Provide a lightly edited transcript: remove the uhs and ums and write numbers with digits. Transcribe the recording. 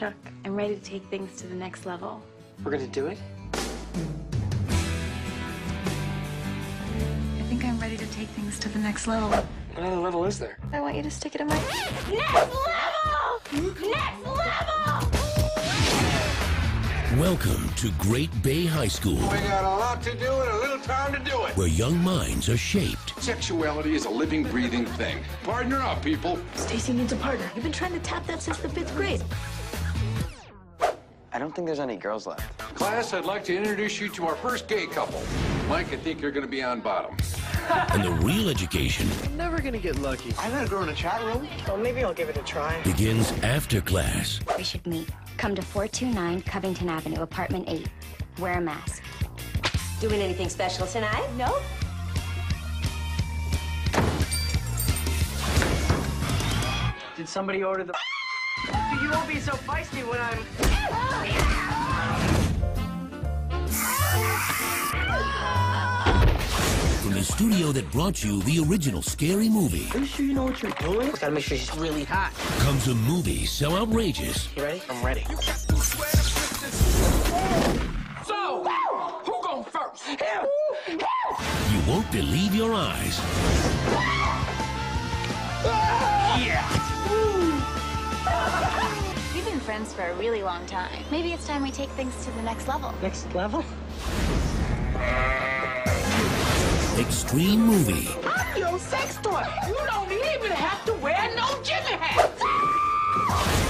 Chuck, I'm ready to take things to the next level. We're gonna do it? I think I'm ready to take things to the next level. What other level is there? I want you to stick it in my... Next level! Next level! Welcome to Great Bay High School. We got a lot to do and a little time to do it. Where young minds are shaped. Sexuality is a living, breathing thing. Partner up, people. Stacy needs a partner. You've been trying to tap that since the 5th grade. I don't think there's any girls left. Class, I'd like to introduce you to our first gay couple. Mike, I think you're going to be on bottom. And the real education... I'm never going to get lucky. I met a girl in a chat room. Well, maybe I'll give it a try. ...begins after class. We should meet. Come to 429 Covington Avenue, apartment 8. Wear a mask. Doing anything special tonight? No. Did somebody order the... You won't be so feisty when I'm... From the studio that brought you the original Scary Movie... Are you sure you know what you're doing? I gotta make sure she's really hot. ...comes a movie so outrageous... You ready? I'm ready. So, who going first? Him! You won't believe your eyes. Yeah! We've been friends for a really long time. Maybe it's time we take things to the next level. Next level? Extreme Movie. I'm your sex toy. You don't even have to wear no Jimmy hat.